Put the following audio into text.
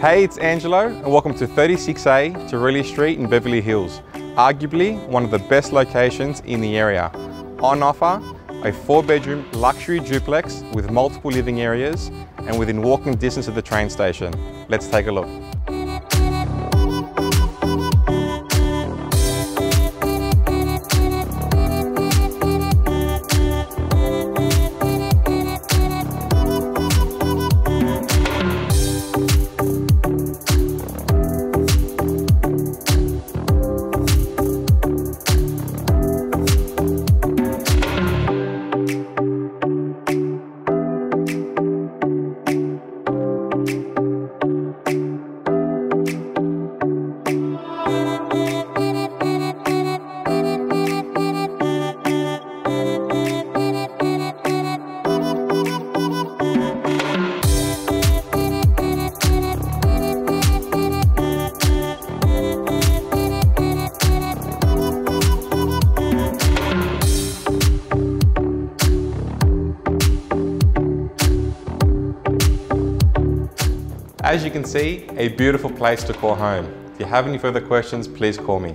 Hey, it's Angelo and welcome to 36A Tarrilli Street in Beverly Hills, arguably one of the best locations in the area. On offer, a 4-bedroom luxury duplex with multiple living areas and within walking distance of the train station. Let's take a look. As you can see, a beautiful place to call home. If you have any further questions, please call me.